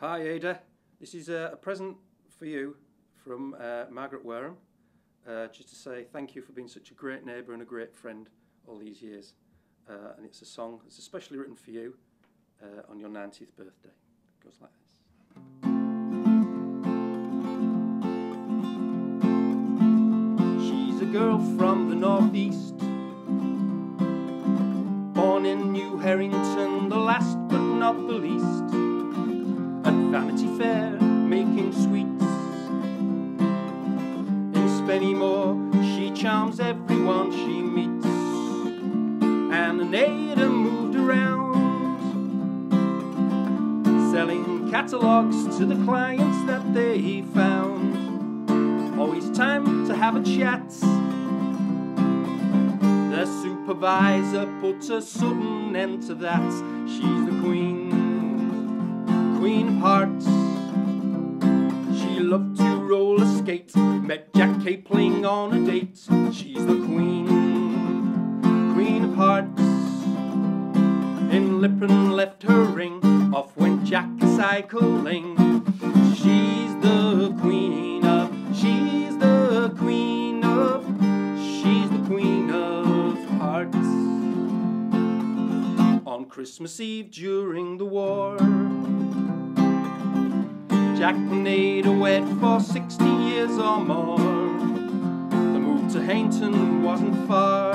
Hi Ada, this is a present for you from Margaret Wareham, just to say thank you for being such a great neighbour and a great friend all these years, and it's a song that's especially written for you on your 90th birthday. It goes like this. She's a girl from the northeast, born in New Herrington, the last but not the least, Vanity Fair, making sweets. In Spennymoor, she charms everyone she meets. Anne and Ada moved around, selling catalogues to the clients that they found. Always time to have a chat. Their supervisor puts a sudden end to that. She's the Queen of Hearts. She loved to roller skate, met Jack Capling on a date. She's the Queen of Hearts. In Ripon left her ring, off went Jack cycling. She's the Queen of, she's the Queen of, she's the Queen of Hearts. On Christmas Eve during the war, Jack and Ada wed for 60 years or more. The move to Haynton wasn't far.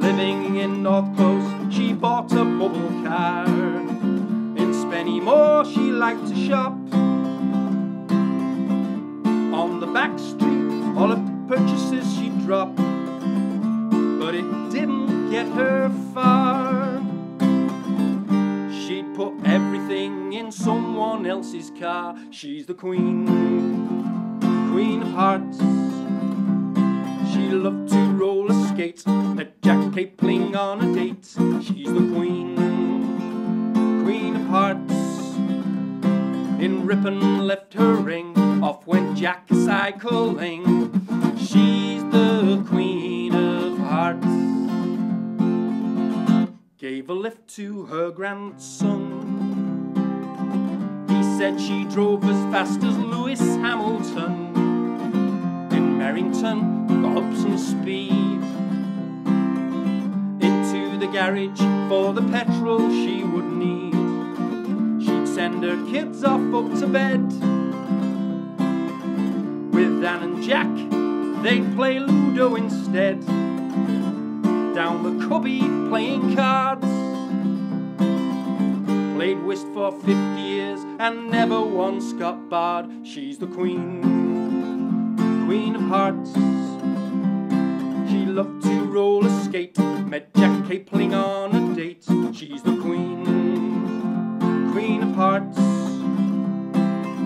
Living in North Coast, she bought a bubble car. In Spennymoor, she liked to shop. On the back street, all her purchases she'd drop, but it didn't get her far. She'd put everything in someone else's car. She's the Queen of Hearts. She loved to roller skate, met Jack Capling on a date. She's the Queen of Hearts. In Ripon left her ring, off went Jack cycling. She's the Queen of Hearts. Gave a lift to her grandson. He said she drove as fast as Lewis Hamilton. In Merrington, got up some speed. Into the garage for the petrol she would need. She'd send her kids off up to bed. With Anne and Jack, they'd play Ludo instead. Down the cubby playing cards, played whist for 50 years and never once got barred. She's the Queen of Hearts. She loved to roller skate, met Jack Capling on a date. She's the Queen of Hearts.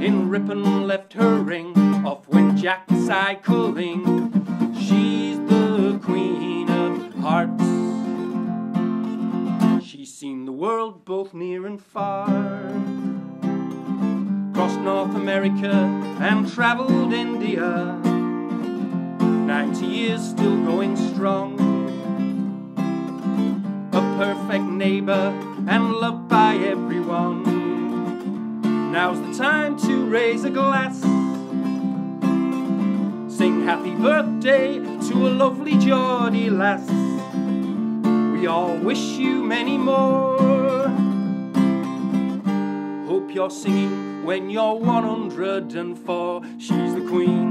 In Ripon left her ring, off went Jack cycling. She's the Queen of Hearts. She's seen the world both near and far, crossed North America and travelled India. 90 years still going strong, a perfect neighbour and loved by everyone. Now's the time to raise a glass, sing happy birthday to a lovely Geordie lass. We all wish you many more. Hope you're singing when you're 104. She's the Queen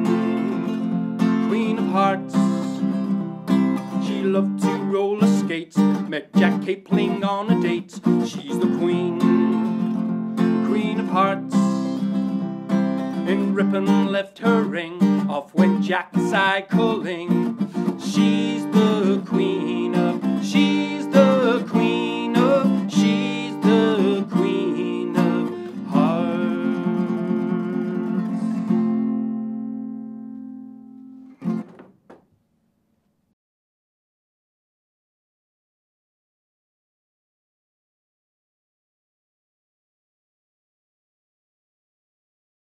of Hearts. She loved to roller skate, met Jack Capling on a date. She's the Queen of Hearts. In Ripon left her ring, off went Jack cycling. She's the Queen.